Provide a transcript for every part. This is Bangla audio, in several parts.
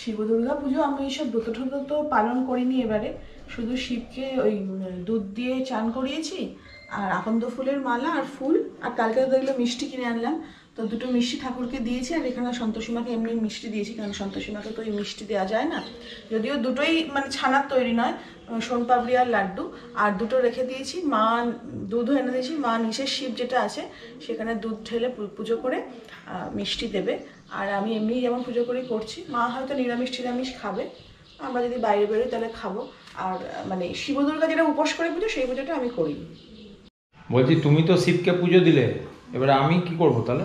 শিব দুর্গা পুজো আমি এইসব ব্রত তো পালন করিনি এবারে, শুধু শিবকে ওই দুধ দিয়ে চান করিয়েছি আর আকন্দ ফুলের মালা আর ফুল, আর কালকে দেখলো মিষ্টি কিনে আনলাম, তো দুটো মিষ্টি ঠাকুরকে দিয়েছি। আর এখানে সন্তোষীমাকে এমনি মিষ্টি দিয়েছি, কারণ সন্তোষীমাকে তো এই মিষ্টি দেওয়া যায় না, যদিও দুটোই মানে ছানার তৈরি নয়, সোনপাবড়ি আর লাড্ডু, আর দুটো রেখে দিয়েছি। মা দুধও এনে দিয়েছি, মা নিচে শিব যেটা আছে সেখানে দুধ ঢেলে পুজো করে মিষ্টি দেবে। আর আমি এমনি যেমন পুজো করে করছি, মা হয়তো নিরামিষ টিরামিষ খাবে, আমরা যদি বাইরে বেরোই তাহলে খাবো। আর মানে শিব দুর্গা যেটা উপোস করে পুজো, সেই পুজোটা আমি করি। বলছি তুমি তো শিবকে পুজো দিলে, এবার আমি কি করব তাহলে?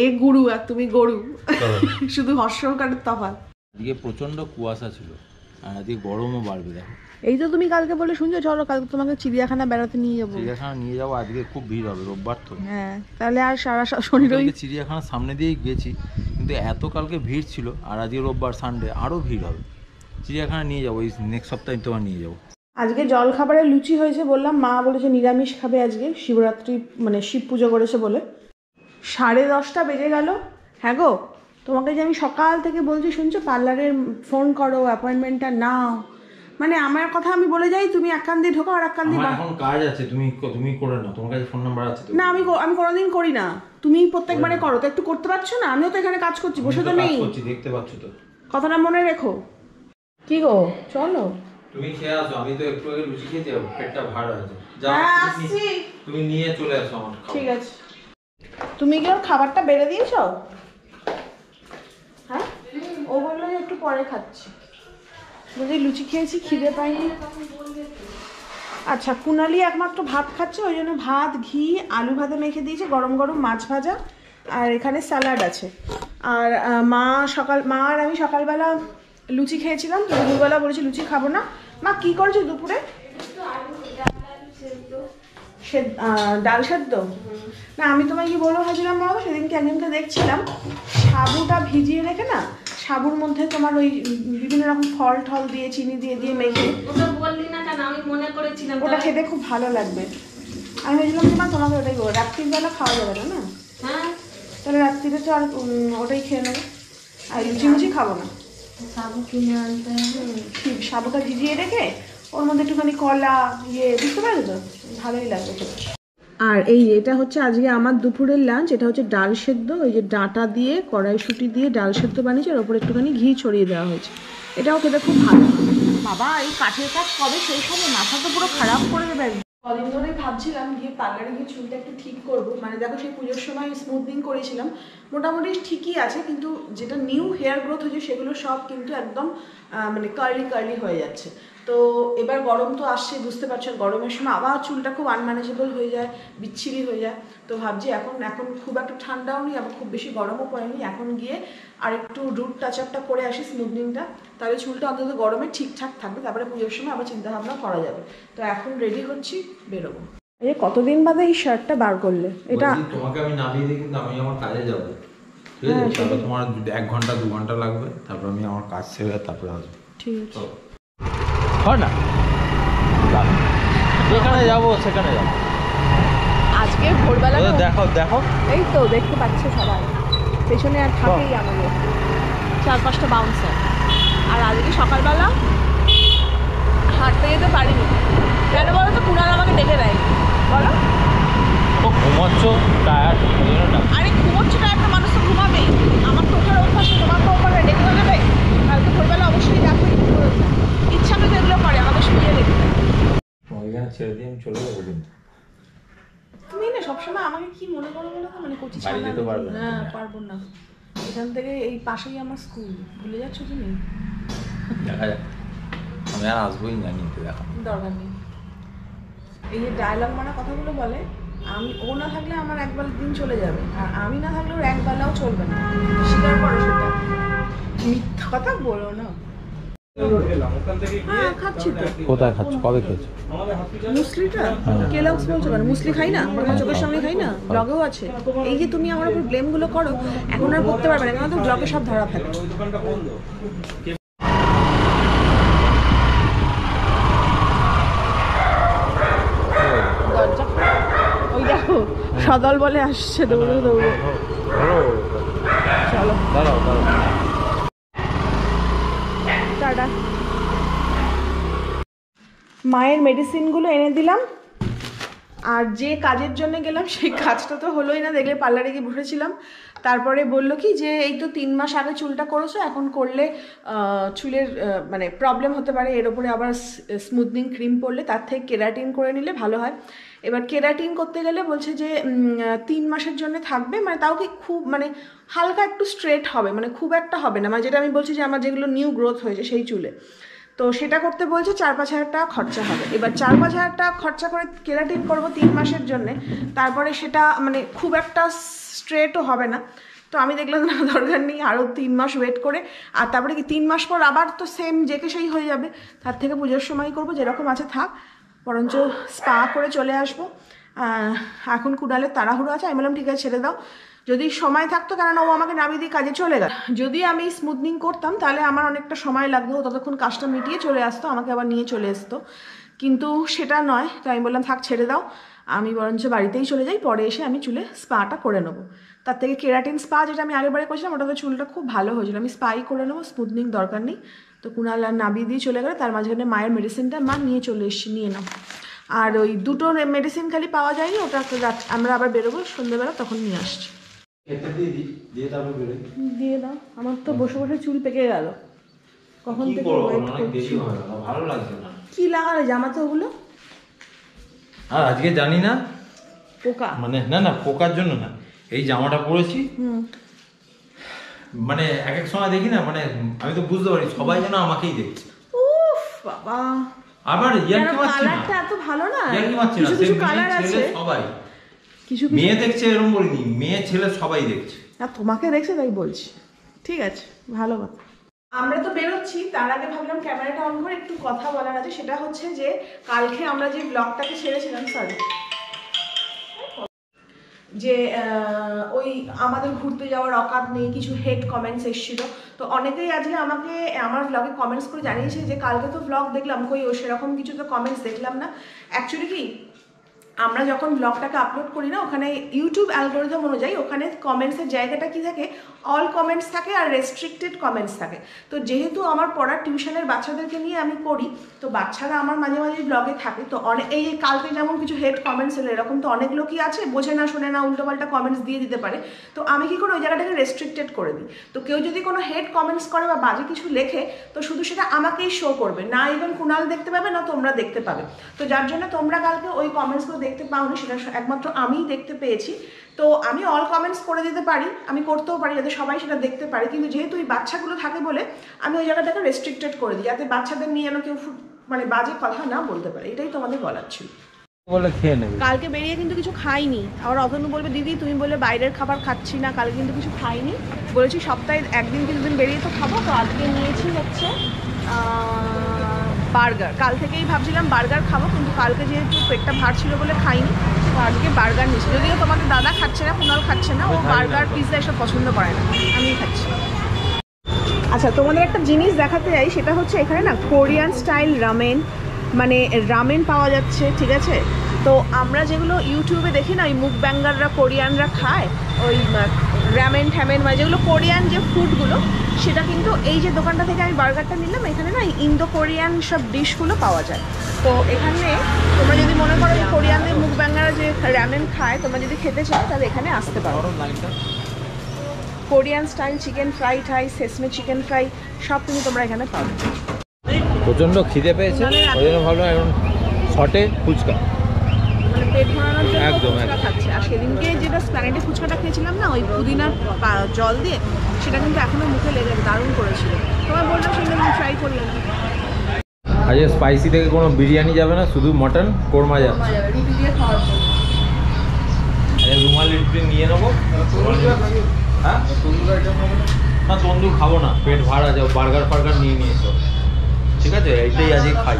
এ গুরু আর তুমি গরু, শুধু হর্ষকারের তফাৎ। আজকে প্রচন্ড কুয়াশা ছিল আর আজকে গরমও বাড়বে, দেখো। এই তো তুমি কালকে বলে শুনছো, চলো কালকে তোমাকে চিড়িয়াখানা বেড়াতে নিয়ে যাবো। চিড়িয়াখানা নিয়ে যাবো, আজকে খুব ভিড় হবে, রোববার তো। হ্যাঁ তাহলে আর সারা শনি রবি চিড়িয়াখানার সামনে দিয়েই গেছি, কিন্তু এত কালকে ভিড় ছিল, আর আজকে রোববার সানডে আরও ভিড় হবে। চিড়িয়াখানা নিয়ে যাবো, এই নেক্সট সপ্তাহে তোমার নিয়ে যাবো। আজকে জলখাবারে লুচি হয়েছে, বললাম মা বলেছে নিরামিষ খাবে আজকে, শিবরাত্রি মানে শিব পুজো করেছে বলে। 10:30 বেজে গেল। হ্যাঁ গো, তোমাকে যে আমি সকাল থেকে বলছি শুনছো, পার্লারের ফোন করো, অ্যাপয়েন্টমেন্টটা নাও, মানে আমার কথা আমি বলে যাই, তুমি এক কান দিয়ে ঢোকো আর এক কান দিয়ে বাঁধো। এখন কাজ আছে, তুমি করে নাও, তোমার কাছে ফোন নাম্বার আছে তো? না আমি কোনোদিন করি না, তুমি প্রত্যেকবারে করো, তো একটু করতে পারছো না? আমিও তো এখানে কাজ করছি, বসে তো নেই, কাজ করছি, দেখতে পাচ্ছ তো। কথাটা মনে রেখো। কি গো, চলো তুমি খেয়ে আসো, আমি তো একটু আগে লুচি খেয়ে যাব, পেটটা ভার আছে। যাও তুমি নিয়ে চলে আসো আমার, ঠিক আছে? তুমি কি খাবারটা বেড়ে দিয়েছো? হ্যাঁ, ও বললো একটু পরে খাচ্ছি, বুঝলি লুচি খেয়েছি, খিদে পাইনি। আচ্ছা, কুনালি একমাত্র ভাত খাচ্ছে, ওই জন্য ভাত ঘি আলু ভাজা মেখে দিয়েছে, গরম গরম মাছ ভাজা, আর এখানে স্যালাড আছে। আর মা আর আমি সকালবেলা লুচি খেয়েছিলাম, তো দুপুরবেলা বলেছি লুচি খাবো না। মা কি করছে দুপুরে? ডাল সেদ্ধ। না আমি তোমায় কি বলবো ভাবছিলাম, বাবা সেদিনকে একদিনকে দেখছিলাম সাবুটা ভিজিয়ে রেখে, না সাবুর মধ্যে তোমার ওই বিভিন্ন রকম ফল ঠল দিয়ে চিনি দিয়ে দিয়ে মেখে, ওটা খেতে খুব ভালো লাগবে। আমি ভেবেছিলাম যে মা তোমাকে ওটাই বলবো, রাত্রিবেলা খাওয়া যাবে না? না হ্যাঁ, তাহলে রাত্রিতে তো আর ওটাই খেয়ে নেবে, আর লুচি মুচি খাবো না। সাবু কিনে আনতে হবে, সাবুটা ভিজিয়ে রেখে ওর মধ্যে একটুখানি কলা ইয়ে, বুঝতে পারো তো, ভালোই লাগবে। আর এটা হচ্ছে আজকে আমার দুপুরের লাঞ্চ, এটা হচ্ছে ডাল সেদ্ধ, ওই যে ডাঁটা দিয়ে কড়াইশুঁটি দিয়ে ডাল সেদ্ধ বানিয়েছে, আর ওপরে একটুখানি ঘি ছড়িয়ে দেওয়া হয়েছে, এটাও খেতে খুব ভালো। বাবা এই কাঠের কাজ কবে সেই সময়, মাথা তো পুরো খারাপ করে দেবে। কদিন ধরে ভাবছিলাম গিয়ে পার্লারে গিয়ে চুলটা একটু ঠিক করবো, মানে দেখো সেই পুজোর সময় স্মুথনিং করেছিলাম, মোটামুটি ঠিকই আছে, কিন্তু যেটা নিউ হেয়ার গ্রোথ হয়েছে সেগুলো সব কিন্তু একদম মানে কার্লি কার্লি হয়ে যাচ্ছে। তো এবার গরম তো আসছে, বুঝতে পারছো, গরমের সময় আবার চুলটা খুব আনম্যানেজেবল হয়ে যায়, বিচ্ছিরি হয়ে যায়। তো ভাবছি এখন খুব একটা ঠান্ডাও নেই, আবার খুব বেশি গরমও পড়েনি, এখন গিয়ে আর একটু রুট টাচ আপটা করে আসি, স্মুথনিংটা, তাহলে চুলটা অন্তত গরমে ঠিকঠাক থাকবে, তারপরে পুজোর সময় আবার চিন্তাভাবনা করা যাবে। তো এখন রেডি হচ্ছি, বেরোবো। এই কতদিন বাদে এই শার্টটা বার করলে, এটা তোমাকে আমি নামিয়ে দিই, কিন্তু আমি আমার কাজে যাবো, ঠিক আছে? তাহলে তোমার 1 ঘন্টা 2 ঘন্টা লাগবে, তারপর আমি আমার কাজ সেরে তারপরে আসবো, ঠিক আছে? হয় না, যেখানে যাবো সেখানে যাবো। আজকে ভোরবেলা দেখো দেখো, এই তো দেখতে পাচ্ছে সবাই, পেছনে আর থাকেই আমাদের 4-5টা বাউন্সার। আর আজকে সকালবেলা হাঁটতে যেতে পারিনি, কেন বলো তো? কুনাল আমাকে ডেকে দেয়, বলো ঘুমোচ্ছ টায়ার, আরে ঘুমোচ্ছ টায়ার তো মানুষ তো ঘুমাবেই, আমার তো ওঠার অভ্যাস, তোমার তো ওপরে ডেকে দেবে। কালকে ভোরবেলা অবশ্যই দেখো, ইচ্ছা মতো এগুলো করে আমাদের শুয়ে দেখতে। তুমি না সবসময় আমাকে কি মনে করো বলো তো, মানে কোচি ছাড়া না পারবো না। এখান থেকে এই পাশেই আমার স্কুল, ভুলে যাচ্ছ তুমি? দেখা যাক, আমি আর আসবোই না, নিতে দেখা দরকার নেই। এই যে ডায়লগ মারা কথাগুলো বলে, আমি ও না থাকলে আমার একবেলা দিন চলে যাবে, আর আমি না থাকলে ওর একবেলাও চলবে না, স্বীকার করো সেটা। মিথ্যা কথা বলো না। কোথায় খাচ্ছো, কবে খেয়েছো? মুসলিটা কেলগস বলছো কেন? মুসলি খাই না, চোখের সামনে খাই না, ব্লগেও আছে। এই যে তুমি আমার উপর ব্লেমগুলো করো, এখন আর করতে পারবে না, কারণ তো ব্লগে সব ধরা ফেলে। ওই দেখো সদল বলে আসছে, দৌড়ো দৌড়ো। চলো দাঁড়াও দাঁড়াও। মায়ের মেডিসিনগুলো এনে দিলাম, আর যে কাজের জন্য গেলাম সেই কাজটা তো হলোই না, দেখলে পার্লারে গিয়ে বসেছিলাম। তারপরে বললো কি যে এই তো 3 মাস আগে চুলটা করেছো, এখন করলে চুলের মানে প্রবলেম হতে পারে, এর ওপরে আবার স্মুথনিং ক্রিম পড়লে তার থেকে কেরাটিন করে নিলে ভালো হয়। এবার কেরাটিন করতে গেলে বলছে যে 3 মাসের জন্য থাকবে, মানে তাও কি খুব মানে হালকা একটু স্ট্রেট হবে, মানে খুব একটা হবে না, মানে যেটা আমি বলছি যে আমার যেগুলো নিউ গ্রোথ হয়েছে সেই চুলে, তো সেটা করতে বলছে 4-5 হাজার টাকা খরচা হবে। এবার 4-5 হাজার টাকা খরচা করে কেরাটিন করবো 3 মাসের জন্যে, তারপরে সেটা মানে খুব একটা স্ট্রেটও হবে না। তো আমি দেখলাম না দরকার নেই আরও 3 মাস ওয়েট করে, আর তারপরে কি 3 মাস পর আবার তো সেম যেকে সেই হয়ে যাবে, তার থেকে পুজোর সময় করবো, যেরকম আছে থাক, বরঞ্চ স্পা করে চলে আসবো। এখন কুড়ালের তাড়াহুড়ো আছে, আমি বললাম ঠিক আছে ছেড়ে দাও, যদি সময় থাকতো, কারণ ও আমাকে নামিয়ে দিয়ে কাজে চলে গেল। যদি আমি স্মুথনিং করতাম তাহলে আমার অনেকটা সময় লাগতো, ততক্ষণ কাজটা মিটিয়ে চলে আসতো, আমাকে আবার নিয়ে চলে আসতো, কিন্তু সেটা নয়। তো আমি বললাম থাক ছেড়ে দাও, আমি বরঞ্চ বাড়িতেই চলে যাই, পরে এসে আমি চুলে স্পাটা করে নেবো। তার থেকে কেরাটিন স্পা যেটা আমি আগেরবারে করেছিলাম ওটাতে চুলটা খুব ভালো হয়েছিল, আমি স্পাই করে নেবো, স্মুথনিং দরকার নেই। তো কুণাল আর নামিয়ে দিয়ে চলে গেলো, তার মাঝখানে মায়ের মেডিসিনটা মা নিয়ে চলে এসছি, নিয়ে নাও। আর ওই দুটো মেডিসিন খালি পাওয়া যায়নি, ওটা আমরা আবার বেরোবো সন্ধ্যেবেলা, তখন নিয়ে আসছি। দিয়ে দাও, আমার তো বসে বসে চুল পেকে গেল, কখন থেকে ওয়েট করছি। ভালো লাগছে না, কি লাগালে জামাতে ওগুলো? আর আজকে জানি না পোকা, মানে না না পোকার জন্য না, এই জামাটা পরেছি মানে এক এক সময় দেখি না, মানে আমি তো বুঝতে পারি সবাই যেন আমাকেই দেখছে। উফ বাবা, আবার ইয়ারকি মারছে না, কালারটা এত ভালো না, ইয়ারকি মারছে না, কিছু কালার আছে সবাই কিছু মেয়ে দেখছে, এরকম বলিনি, মেয়ে ছেলে সবাই দেখছে। না তোমাকে দেখছে তাই বলছি, ঠিক আছে ভালো কথা। আমরা তো বেরোচ্ছি, তার আগে ভাবলাম ক্যামেরাটা অন করে একটু কথা বলার আছে, সেটা হচ্ছে যে কালকে আমরা যে ব্লগটাকে ছেড়েছিলাম, সরি, যে ওই আমাদের ঘুরতে যাওয়ার অকাত নেই, কিছু হেড কমেন্টস এসেছিল। তো অনেকেই আজকে আমাকে আমার ব্লগে কমেন্টস করে জানিয়েছে যে কালকে তো ব্লগ দেখলাম কই ও সেরকম কিছু তো কমেন্টস দেখলাম না। অ্যাকচুয়ালি কি, আমরা যখন ব্লগটাকে আপলোড করি না, ওখানে ইউটিউব অ্যালগোরিদম অনুযায়ী ওখানে কমেন্টসের জায়গাটা কি থাকে, অল কমেন্টস থাকে আর রেস্ট্রিক্টেড কমেন্টস থাকে। তো যেহেতু আমার পড়ার টিউশনের বাচ্চাদেরকে নিয়ে আমি করি, তো বাচ্চারা আমার মাঝে মাঝে ব্লগে থাকে, তো অনেক এই কালকে যেমন কিছু হেড কমেন্টস হলো, এরকম তো অনেক লোকই আছে বোঝে না শোনে না উল্টোপাল্টা কমেন্টস দিয়ে দিতে পারে। তো আমি কি করে ওই জায়গাটাকে রেস্ট্রিক্টেড করে দিই, তো কেউ যদি কোনো হেড কমেন্টস করে বা বাজে কিছু লেখে, তো শুধু সেটা আমাকেই শো করবে না, ইভেন কুণাল দেখতে পাবে না তোমরা দেখতে পাবে। তো যার জন্য তোমরা কালকে ওই কমেন্টসগুলো দেখতে পাওনি, সেটা একমাত্র আমিই দেখতে পেয়েছি। তো আমি অল কমেন্টস করে দিতে পারি, আমি করতেও পারি যাতে সবাই সেটা দেখতে পারে, কিন্তু যেহেতু ওই বাচ্চাগুলো থাকে বলে আমি ওই জায়গাটাকে রেস্ট্রিক্টেড করে দিই, যাতে বাচ্চাদের নিয়ে যেন কেউ মানে বাজে কথা না বলতে পারে, এটাই তোমাদের বলার ছিল। কালকে বেরিয়ে কিন্তু কিছু খাইনি, আবার অতনু বলবে দিদি তুমি বলে বাইরের খাবার খাচ্ছি না, কালকে কিন্তু কিছু খাইনি, বলেছি সপ্তাহে একদিন 2 দিন বেরিয়ে তো খাবো। তো আজকে নিয়েছি হচ্ছে বার্গার, কাল থেকেই ভাবছিলাম বার্গার খাবো, কিন্তু কালকে যেহেতু পেটটা ভার ছিল বলে খাইনি, তো আজকে বার্গার নিচ্ছি। যদিও তোমাদের দাদা খাচ্ছে না, কুণাল খাচ্ছে না, ও বার্গার পিৎজা এসব পছন্দ করে না, আমিই খাচ্ছি। আচ্ছা তোমাদের একটা জিনিস দেখাতে চাই, সেটা হচ্ছে এখানে না কোরিয়ান স্টাইল রামেন, মানে রামেন পাওয়া যাচ্ছে, ঠিক আছে? তো আমরা যেগুলো ইউটিউবে দেখি না ওই মুকব্যাঙ্গাররা কোরিয়ানরা খায়, ওই রামেন ঠ্যামেন মানে যেগুলো কোরিয়ান যে ফুডগুলো, সেটা কিন্তু এই যে দোকানটা থেকে আমি বার্গারটা নিলাম, এখানে না ইন্দো কোরিয়ান সব ডিশগুলো পাওয়া যায়। তো এখানে তোমরা যদি মনে করো কোরিয়ানদের মুকব্যাঙ্গাররা যে রামেন খায়, তোমরা যদি খেতে চাও তাহলে এখানে আসতে পারো। Korean style chicken fry Thai, sesame chicken fry সব কিছু তোমরা এখানে পাবে। প্রচণ্ড খিদে পেয়েছে, ওই জন্য ভাবলাম এখন শর্টে ফুচকা, মানে পেট ভরানোর জন্য ফুচকা খাচ্ছে। আর সেদিনকে যেটা স্প্ল্যানেডে ফুচকাটা খেয়েছিলাম না ওই পুদিনার জল দিয়ে, সেটা কিন্তু এখনও মুখে লেগে দারুণ করেছিল, তোমার বললাম সেটা আমি ট্রাই করলাম। আজকে স্পাইসি থেকে কোনো বিরিয়ানি যাবে না, শুধু মটন কোরমা যাবে, রুটি দিয়ে খাওয়ার জন্য। আরে রুমাল রুটি নিয়ে নেবো, হ্যাঁ তন্দুর খাবো না, পেট ভার আছে, বার্গার ফার্গার নিয়ে নিয়েছো। আছে, এইটাই আজকে খাই।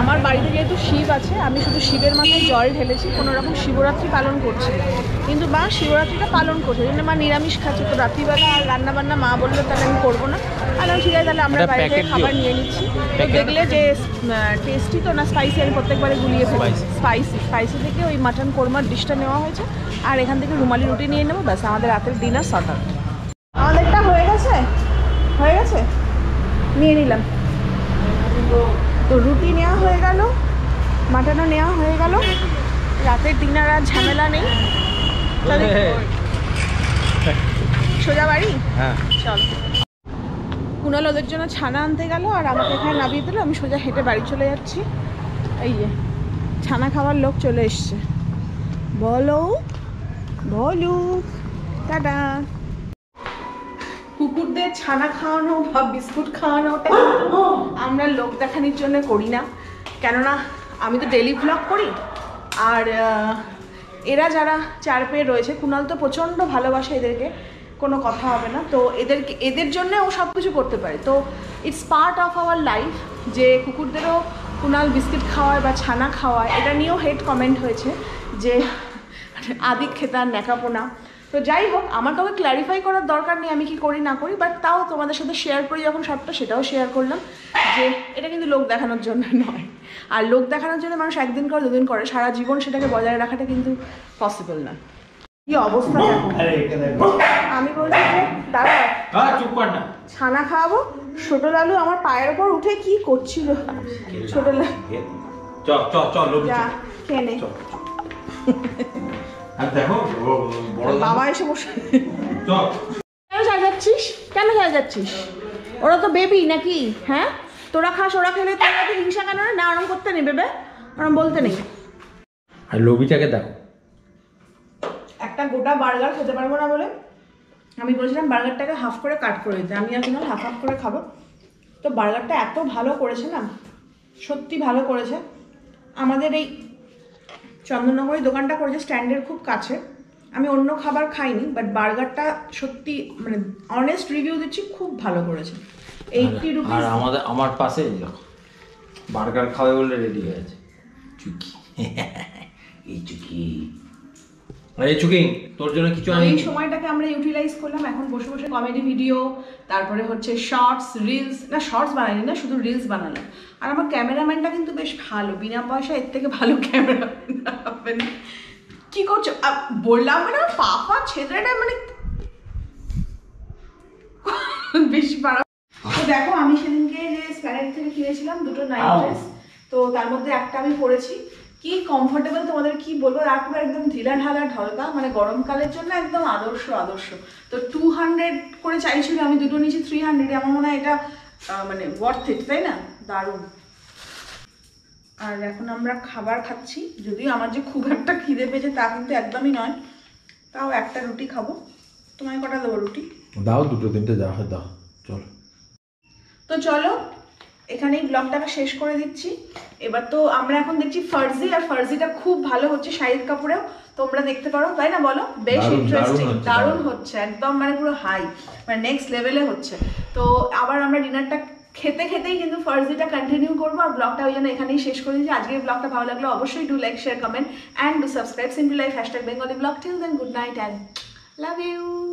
আমার বাড়িতে যেহেতু শিব আছে, আমি শুধু শিবের মাথায় জল ঢেলেছি, কোনোরকম শিবরাত্রি পালন করছি না, কিন্তু মা শিবরাত্রিটা পালন করছে, কিন্তু মা নিরামিষ খাচ্ছে। তো রাত্রিবেলা আর রান্নাবান্না মা বললো তাহলে আমি করবো না, আর ঠিক আছে তাহলে আমরা বাইরে থেকে খাবার নিয়ে নিচ্ছি। তো দেখলে যে টেস্টি তো না স্পাইসি, আমি প্রত্যেকবারে গুলিয়ে ফেলি স্পাইসি থেকে ওই মাটন কোরমার ডিশটা নেওয়া হয়েছে, আর এখান থেকে রুমালি রুটি নিয়ে নেবো, ব্যাস আমাদের রাতের ডিনার সর্ট আউট। আমাদেরটা হয়ে গেছে নিয়ে নিলাম, তো রুটি নেওয়া হয়ে গেল, মাটনও নেওয়া হয়ে গেল, রাতের ডিনার আর ঝামেলা নেই, সোজা বাড়ি। হ্যাঁ চল, কুনাল ওদের জন্য ছানা আনতে গেল আর আমাকে এখানে নামিয়ে দিল, আমি সোজা হেঁটে বাড়ি চলে যাচ্ছি। এই যে ছানা খাওয়ার লোক চলে এসছে, বলো বলো টাটা। কুকুরদের ছানা খাওয়ানো বা বিস্কুট খাওয়ানোটা আমরা লোক দেখানোর জন্য করি না, কেননা আমি তো ডেলি ভ্লগ করি, আর এরা যারা চার পেয়ে রয়েছে, কুনাল তো প্রচণ্ড ভালোবাসে এদেরকে, কোনো কথা হবে না, তো এদের জন্য ও সব কিছু করতে পারে। তো it's part of our life যে কুকুরদেরও কুনাল বিস্কিট খাওয়ায় বা ছানা খাওয়ায়, এটা নিয়েও হেড কমেন্ট হয়েছে যে আদিক খেতার ন্যাকাপোনা। তো যাই হোক, আমার কাউকে ক্ল্যারিফাই করার দরকার নেই আমি কি করি না করি, বাট তাও তোমাদের সাথে শেয়ার করি যখন সবটা, সেটাও শেয়ার করলাম যে এটা কিন্তু লোক দেখানোর জন্য নয়, আর লোক দেখানোর জন্য মানুষ একদিন করে দুদিন করে, সারা জীবন সেটাকে বজায় রাখাটা কিন্তু পসিবল না। কি অবস্থা, আমি বলছি যে দাঁড়া ছানা খাওয়াবো, ছোট লালু আমার পায়ের ওপর উঠে কি করছিল, ছোট লালু কেনে বাবা এসে বসে কেন চা যাচ্ছিস, কেন চা যাচ্ছিস, ওরা তো বেবি নাকি, হ্যাঁ তোরা খাস, ওরা খেলে তোরা তো হিংসা কেন না, আরাম করতে নেই বেবে, আরাম বলতে নেই। আর লবিটাকে দেখো, একটা গোটা বার্গার খেতে পারবো না বলে আমি বলেছিলাম বার্গারটাকে হাফ করে কাট করে দিতে, আমি এখন হাফ হাফ করে খাবো। তো বার্গারটা এত ভালো করেছে না, সত্যি ভালো করেছে। আমাদের এই চন্দননগরের দোকানটা করেছে স্ট্যান্ডের খুব কাছে, আমি অন্য খাবার খাইনি, বাট বার্গারটা সত্যি মানে অনেস্ট রিভিউ দিচ্ছি, খুব ভালো করেছে। 80 রুপিস। আমাদের আমার পাশে বার্গার খাবে বলে রেডি হয়ে আছে চুকি, এই চুকি এই চুকি তোর জন্য কিছু আমি এই সময়টাকে আমরা ইউটিলাইজ করলাম, এখন বসে বসে কমেডি ভিডিও, তারপরে হচ্ছে শর্টস রিলস, না শর্টস বানাইনি না, শুধু রিলস বানালাম। আর আমার ক্যামেরাম্যানটা কিন্তু বেশ ভালো, বিনা পয়সা এর থেকে ভালো ক্যামেরাম্যান। কি করছো বললাম না, পাপা ছেলেটা মানে বেশ ভালো। তো দেখো আমি সেদিনকে যে স্প্যানেট থেকে কিনেছিলাম দুটো নাইট ড্রেস, তো তার মধ্যে একটা আমি পরেছি, কি কমফোর্টেবল তোমাদের কি বলবো, আর পুরো একদম ঢিলা ঢালা ঢলকা, মানে গরমকালের জন্য একদম আদর্শ। তো 200 করে চাইছিল, আমি দুটো নিয়েছি 300, আমার মনে হয় এটা মানে ওয়ার্থ ইট, তাই না, দারুণ। আর এখন আমরা খাবার খাচ্ছি, যদিও আমার যে খুব একটা খিদে পেয়েছে তা কিন্তু একদমই নয়, তাও একটা রুটি খাবো। তোমায় কটা দেবো রুটি? দাও দুটো তিনটে যা হয় দাও, চলো। তো চলো এখানেই ব্লগটাকে শেষ করে দিচ্ছি। এবার তো আমরা এখন দেখছি ফার্জি, আর ফার্জিটা খুব ভালো হচ্ছে শাহিদ কাপুরেও, তোমরা দেখতে পারো তাই না, বলো বেশ ইন্টারেস্টিং, দারুণ হচ্ছে একদম, মানে পুরো হাই মানে নেক্সট লেভেলে হচ্ছে। তো আবার আমরা ডিনারটা খেতে খেতেই কিন্তু ফার্জিটা কন্টিনিউ করবো, আর ব্লগটা ওই জন্য এখানেই শেষ করে দিচ্ছি। আজকের ব্লগটা ভালো লাগলো অবশ্যই do like, share, comment and do subscribe simply Life #bengali vlog। Till then, good night and love you.